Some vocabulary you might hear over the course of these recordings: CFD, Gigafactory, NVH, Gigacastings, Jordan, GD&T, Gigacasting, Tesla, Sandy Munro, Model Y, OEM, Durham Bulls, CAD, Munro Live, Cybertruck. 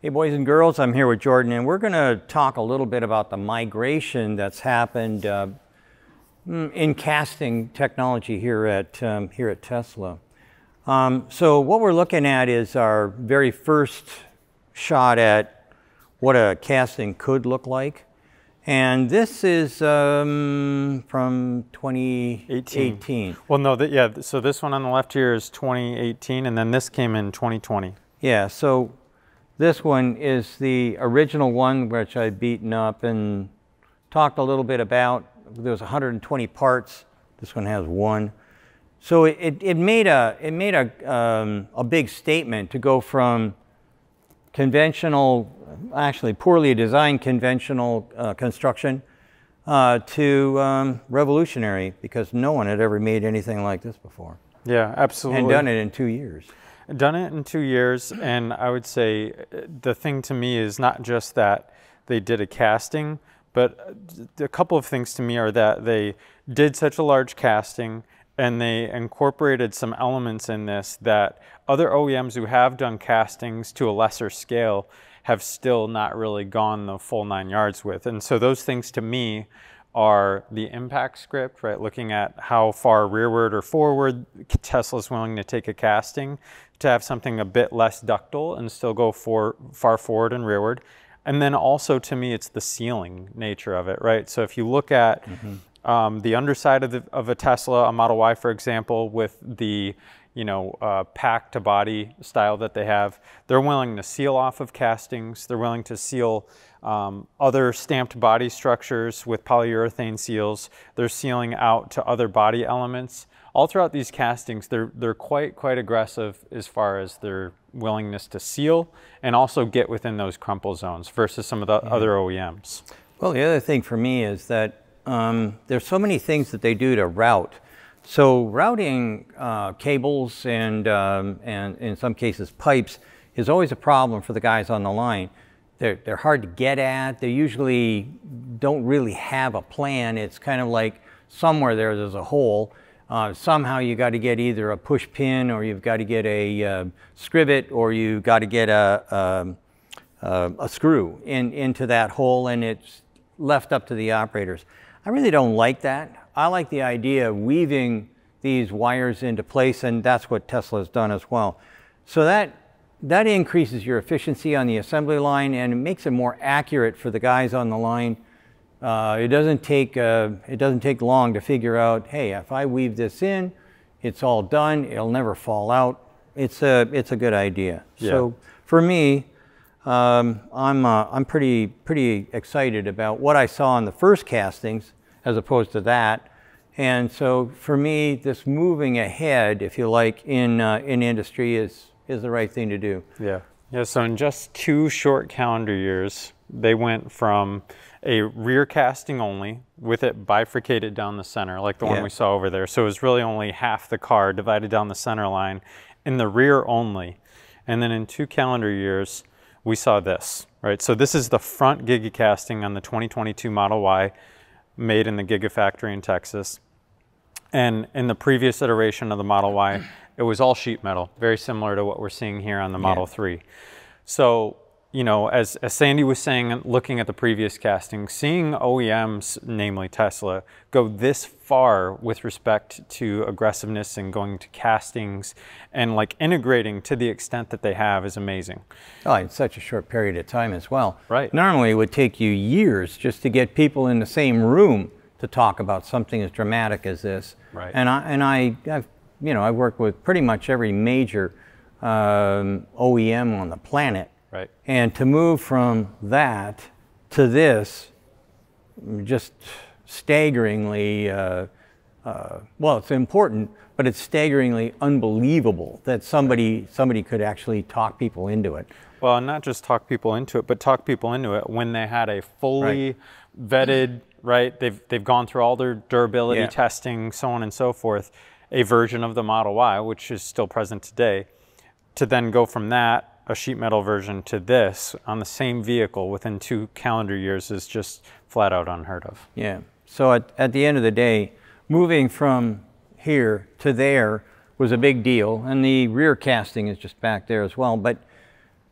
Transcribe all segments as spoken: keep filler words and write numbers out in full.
Hey boys and girls, I'm here with Jordan and we're going to talk a little bit about the migration that's happened uh, in casting technology here at, um, here at Tesla. Um, so what we're looking at is our very first shot at what a casting could look like. And this is um, from twenty eighteen. Well, no, th yeah, so this one on the left here is twenty eighteen and then this came in twenty twenty. Yeah, so this one is the original one, which I've beaten up and talked a little bit about. There was one hundred twenty parts. This one has one. So it, it made, a, it made a, um, a big statement to go from conventional, actually poorly designed conventional uh, construction uh, to um, revolutionary, because no one had ever made anything like this before. Yeah, absolutely. And done it in two years. Done it in two years, and I would say the thing to me is not just that they did a casting, but a couple of things to me are that they did such a large casting and they incorporated some elements in this that other O E Ms who have done castings to a lesser scale have still not really gone the full nine yards with. And so those things to me are the impact script, right? Looking at how far rearward or forward Tesla's willing to take a casting to have something a bit less ductile and still go for, far forward and rearward. And then also to me, it's the sealing nature of it, right? So if you look at mm-hmm. um, the underside of, the, of a Tesla, a Model Y, for example, with the you know, uh, pack to body style that they have, they're willing to seal off of castings. They're willing to seal um, other stamped body structures with polyurethane seals. They're sealing out to other body elements. All throughout these castings, they're, they're quite, quite aggressive as far as their willingness to seal and also get within those crumple zones versus some of the yeah. other O E Ms. Well, the other thing for me is that um, there's so many things that they do to route. So routing uh, cables and, um, and in some cases pipes is always a problem for the guys on the line. They're, they're hard to get at. They usually don't really have a plan. It's kind of like somewhere there, there's a hole. Uh, somehow you got to get either a push pin or you've got to get a uh, scrivet or you got to get a, a, a screw in, into that hole, and it's left up to the operators. I really don't like that. I like the idea of weaving these wires into place, and that's what Tesla has done as well. So that, that increases your efficiency on the assembly line and it makes it more accurate for the guys on the line. Uh, it, doesn't take, uh, it doesn't take long to figure out, hey, if I weave this in, it's all done, it'll never fall out. It's a, it's a good idea. Yeah. So for me, um, I'm, uh, I'm pretty, pretty excited about what I saw in the first castings as opposed to that. And so for me, this moving ahead, if you like, in uh, in industry is is the right thing to do. Yeah. Yeah, so in just two short calendar years, they went from a rear casting only with it bifurcated down the center, like the yeah. one we saw over there. So it was really only half the car divided down the center line in the rear only. And then in two calendar years, we saw this, right? So this is the front gigacasting on the twenty twenty-two Model Y, made in the Gigafactory in Texas. And in the previous iteration of the Model Y, it was all sheet metal, very similar to what we're seeing here on the Model yeah. three. So, you know, as, as Sandy was saying, looking at the previous casting, seeing O E Ms, namely Tesla, go this far with respect to aggressiveness and going to castings and like integrating to the extent that they have is amazing. Oh, in such a short period of time as well. Right. Normally it would take you years just to get people in the same room to talk about something as dramatic as this. Right. And I, and I I've, you know, I work with pretty much every major um, O E M on the planet. Right. And to move from that to this, just staggeringly, uh, uh, well, it's important, but it's staggeringly unbelievable that somebody, somebody could actually talk people into it. Well, not just talk people into it, but talk people into it when they had a fully right. vetted, right? They've, they've gone through all their durability yeah. testing, so on and so forth, a version of the Model Y, which is still present today, to then go from that, a sheet metal version, to this on the same vehicle within two calendar years is just flat out unheard of. Yeah, so at, at the end of the day, moving from here to there was a big deal, and the rear casting is just back there as well, but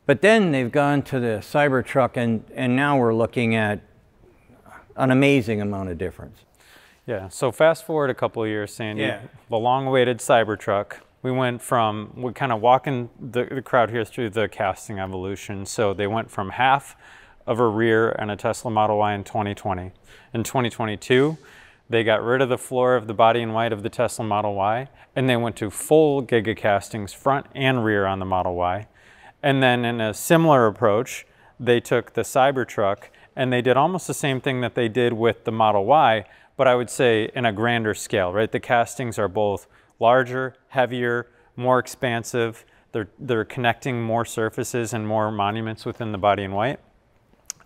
But then they've gone to the Cybertruck, and, and now we're looking at an amazing amount of difference. Yeah, so fast forward a couple of years, Sandy, yeah. The long-awaited Cybertruck. We went from, we're kind of walking the, the crowd here through the casting evolution. So they went from half of a rear and a Tesla Model Y in twenty twenty. In twenty twenty-two, they got rid of the floor of the body in white of the Tesla Model Y, and they went to full Gigacastings front and rear on the Model Y. And then in a similar approach, they took the Cybertruck and they did almost the same thing that they did with the Model Y, but I would say in a grander scale, right? The castings are both larger, heavier, more expansive. They're, they're connecting more surfaces and more monuments within the body in white.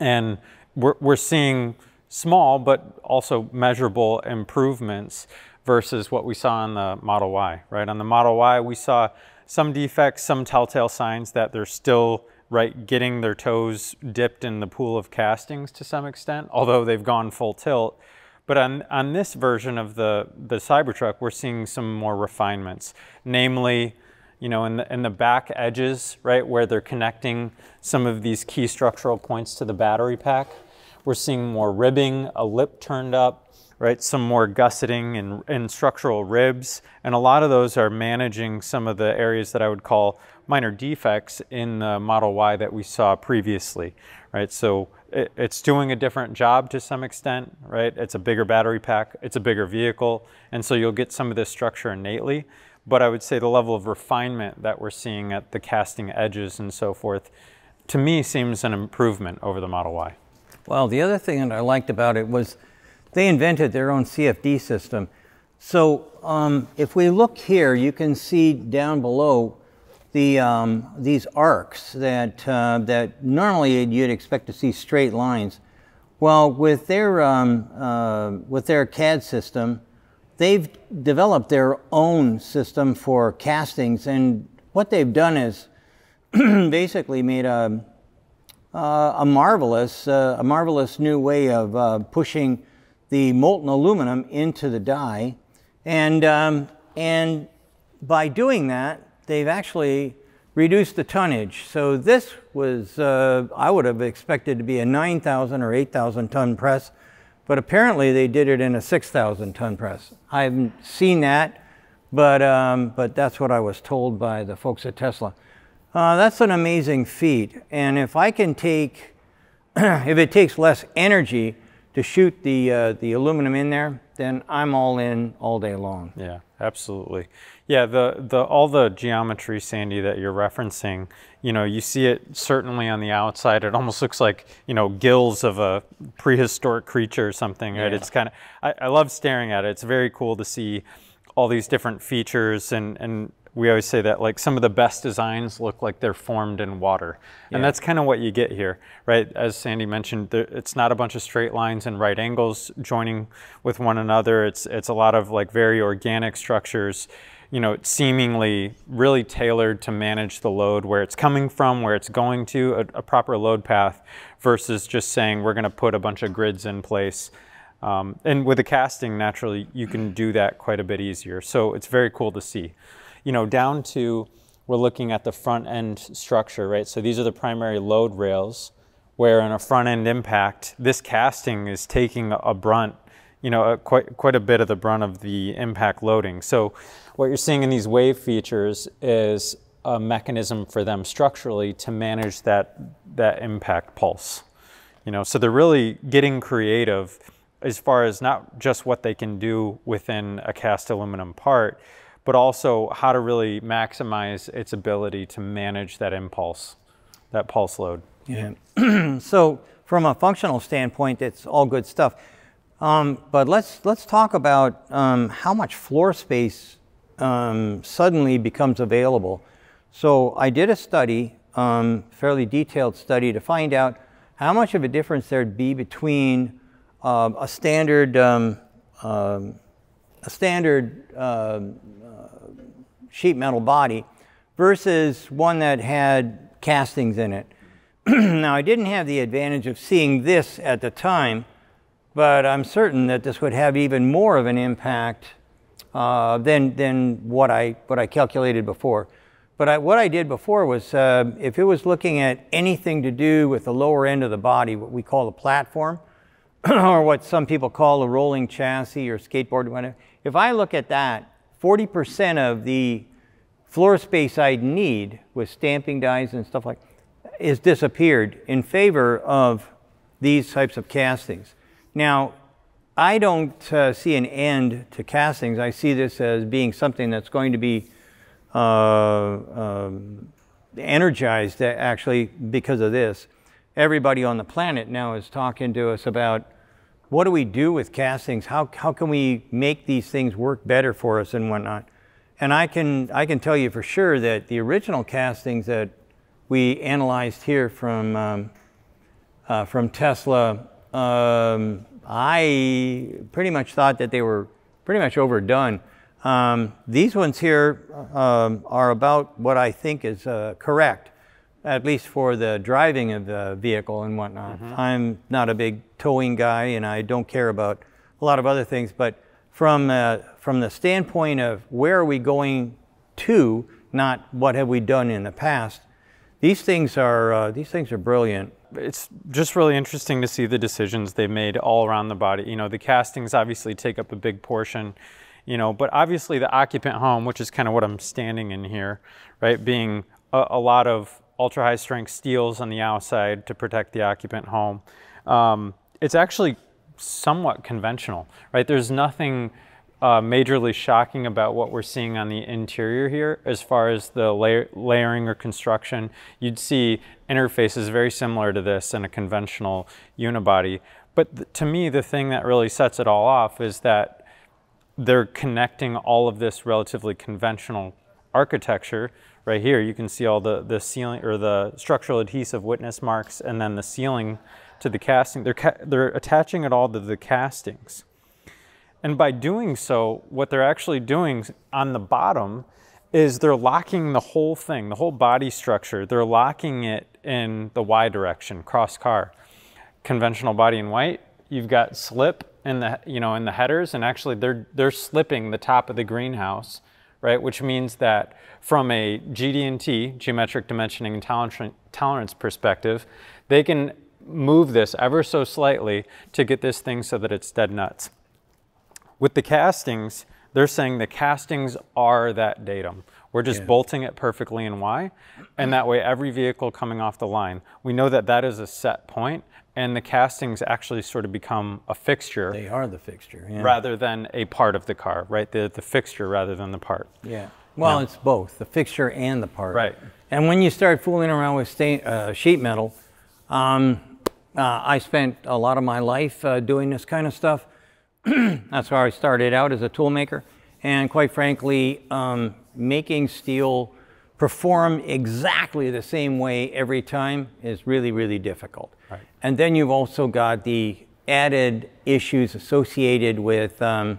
And we're, we're seeing small, but also measurable improvements versus what we saw on the Model Y, right? On the Model Y, we saw some defects, some telltale signs that they're still right getting their toes dipped in the pool of castings to some extent, although they've gone full tilt. But on, on this version of the, the Cybertruck, we're seeing some more refinements, namely, you know, in the, in the back edges, right, where they're connecting some of these key structural points to the battery pack. We're seeing more ribbing, a lip turned up, right, some more gusseting and, and structural ribs. And a lot of those are managing some of the areas that I would call minor defects in the Model Y that we saw previously, right? So it, it's doing a different job to some extent, right? It's a bigger battery pack, it's a bigger vehicle, and so you'll get some of this structure innately. But I would say the level of refinement that we're seeing at the casting edges and so forth, to me, seems an improvement over the Model Y. Well, the other thing that I liked about it was they invented their own C F D system. So um, if we look here, you can see down below The, um, these arcs that, uh, that normally you'd expect to see straight lines. Well, with their, um, uh, with their C A D system, they've developed their own system for castings, and what they've done is basically made a, uh, a, marvelous, uh, a marvelous new way of uh, pushing the molten aluminum into the die. And, um, and by doing that, they've actually reduced the tonnage. So this was, uh, I would have expected to be a nine thousand or eight thousand ton press, but apparently they did it in a six thousand ton press. I haven't seen that, but, um, but that's what I was told by the folks at Tesla. Uh, that's an amazing feat. And if I can take, if it takes less energy to shoot the, uh, the aluminum in there, then I'm all in all day long. Yeah, absolutely. Yeah, the, the, all the geometry, Sandy, that you're referencing, you know, you see it certainly on the outside. It almost looks like, you know, gills of a prehistoric creature or something, right? Yeah. It's kind of, I, I love staring at it. It's very cool to see all these different features, and, and we always say that, like, some of the best designs look like they're formed in water. Yeah. And that's kind of what you get here, right? As Sandy mentioned, there, it's not a bunch of straight lines and right angles joining with one another. It's, it's a lot of, like, very organic structures, you know, seemingly really tailored to manage the load, where it's coming from, where it's going to, a, a proper load path, versus just saying we're going to put a bunch of grids in place. Um, and with a casting, naturally, you can do that quite a bit easier. So it's very cool to see. You know, down to, we're looking at the front end structure, right? So these are the primary load rails, where in a front end impact, this casting is taking a brunt, you know, a, quite, quite a bit of the brunt of the impact loading. So what you're seeing in these wave features is a mechanism for them structurally to manage that, that impact pulse. You know, so they're really getting creative as far as not just what they can do within a cast aluminum part, but also how to really maximize its ability to manage that impulse, that pulse load. Yeah. So from a functional standpoint, it's all good stuff. Um, but let's, let's talk about um, how much floor space um, suddenly becomes available. So I did a study, um, fairly detailed study, to find out how much of a difference there'd be between uh, a standard, um, um, a standard uh, sheet metal body versus one that had castings in it. Now, I didn't have the advantage of seeing this at the time, but I'm certain that this would have even more of an impact uh, than, than what, I, what I calculated before. But I, what I did before was, uh, if it was looking at anything to do with the lower end of the body, what we call the platform, or what some people call a rolling chassis or skateboard, whatever, if I look at that, forty percent of the floor space I'd need with stamping dies and stuff like that is disappeared in favor of these types of castings. Now, I don't uh, see an end to castings. I see this as being something that's going to be Uh, uh, energized actually because of this. Everybody on the planet now is talking to us about what do we do with castings? How, how can we make these things work better for us and whatnot? And I can, I can tell you for sure that the original castings that we analyzed here from, um, uh, from Tesla, um, I pretty much thought that they were pretty much overdone. Um, these ones here um, are about what I think is uh, correct, at least for the driving of the vehicle and whatnot. Mm-hmm. I'm not a big towing guy, and I don't care about a lot of other things, but from, uh, from the standpoint of where are we going to, not what have we done in the past, these things are, uh, these things are brilliant. It's just really interesting to see the decisions they made all around the body. You know, the castings obviously take up a big portion. You know, but obviously the occupant home, which is kind of what I'm standing in here, right, being a, a lot of ultra high strength steels on the outside to protect the occupant home. Um, it's actually somewhat conventional, right? There's nothing uh, majorly shocking about what we're seeing on the interior here as far as the layer, layering or construction. You'd see interfaces very similar to this in a conventional unibody. But th- to me, the thing that really sets it all off is that they're connecting all of this relatively conventional architecture. Right here, you can see all the, the ceiling or the structural adhesive witness marks and then the ceiling to the casting. They're, ca they're attaching it all to the castings. And by doing so, what they're actually doing on the bottom is they're locking the whole thing, the whole body structure. They're locking it in the Y direction, cross car. Conventional body in white, you've got slip in the, you know, in the headers, and actually they're, they're slipping the top of the greenhouse, right? Which means that from a G D and T, geometric dimensioning and tolerance, tolerance perspective, they can move this ever so slightly to get this thing so that it's dead nuts. With the castings, they're saying the castings are that datum. We're just yeah. bolting it perfectly in Y, and that way every vehicle coming off the line, we know that that is a set point, and the castings actually sort of become a fixture. They are the fixture. Yeah. Rather than a part of the car, right? The, the fixture rather than the part. Yeah. Well, yeah. It's both, the fixture and the part. Right. And when you start fooling around with stain, uh, sheet metal, um, uh, I spent a lot of my life uh, doing this kind of stuff. That's where I started out as a tool maker. And quite frankly, um, making steel perform exactly the same way every time is really, really difficult. Right. And then you've also got the added issues associated with, um,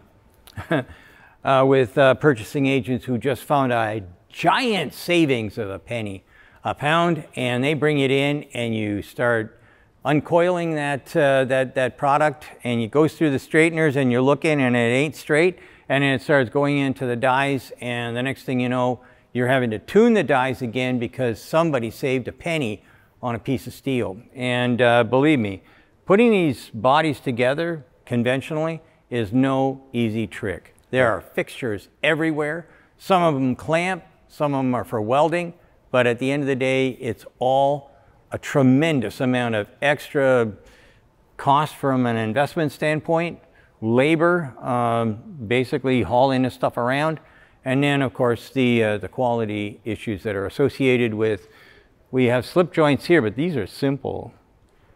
uh, with uh, purchasing agents who just found a giant savings of a penny a pound, and they bring it in and you start uncoiling that, uh, that, that product, and it goes through the straighteners and you're looking and it ain't straight, and then it starts going into the dies, and the next thing you know, you're having to tune the dies again because somebody saved a penny on a piece of steel. And uh, believe me, putting these bodies together conventionally is no easy trick. There are fixtures everywhere. Some of them clamp, some of them are for welding, but at the end of the day, it's all a tremendous amount of extra cost from an investment standpoint, labor, um, basically hauling this stuff around. And then, of course, the, uh, the quality issues that are associated with, we have slip joints here, but these are simple.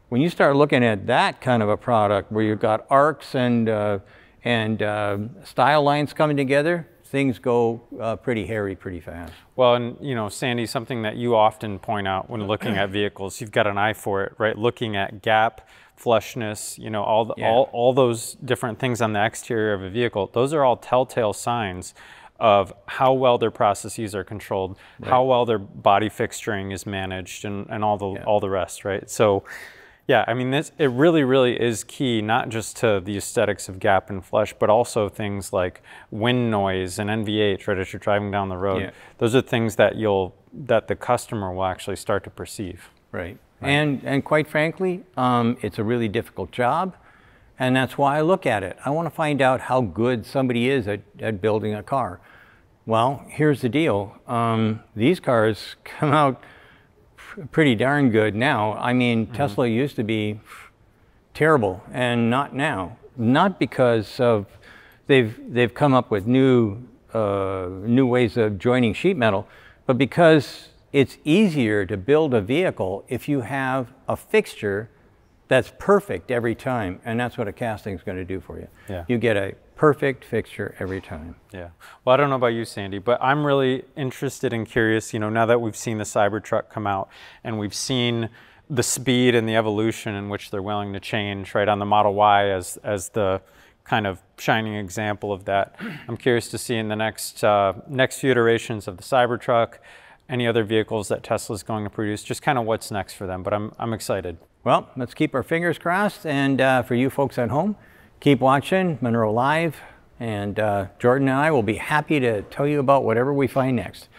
When you start looking at that kind of a product where you've got arcs and, uh, and uh, style lines coming together, things go uh, pretty hairy pretty fast. Well, and you know, Sandy, something that you often point out when looking at vehicles, you've got an eye for it, right? Looking at gap, flushness, you know, all, the, yeah. all, all those different things on the exterior of a vehicle, those are all telltale signs of how well their processes are controlled, right. How well their body fixturing is managed, and, and all the yeah. all the rest, right? So, Yeah, I mean, this, it really, really is key, not just to the aesthetics of gap and flush, but also things like wind noise and N V H, right, as you're driving down the road. Yeah. Those are things that you'll, that the customer will actually start to perceive. Right, right. And, and quite frankly, um, it's a really difficult job, and that's why I look at it. I want to find out how good somebody is at, at building a car. Well, here's the deal. Um, these cars come out pretty darn good now. I mean, mm-hmm. Tesla used to be terrible, and not now. Not because of they've they've come up with new uh, new ways of joining sheet metal, but because it's easier to build a vehicle if you have a fixture that's perfect every time, and that's what a casting's going to do for you. Yeah. You get a perfect fixture every time. Yeah. Well, I don't know about you, Sandy, but I'm really interested and curious, you know, now that we've seen the Cybertruck come out and we've seen the speed and the evolution in which they're willing to change, right, on the Model Y as, as the kind of shining example of that. I'm curious to see in the next, uh, next few iterations of the Cybertruck, any other vehicles that Tesla's going to produce, just kind of what's next for them, but I'm, I'm excited. Well, let's keep our fingers crossed, and uh, for you folks at home, keep watching Munro Live, and uh, Jordan and I will be happy to tell you about whatever we find next.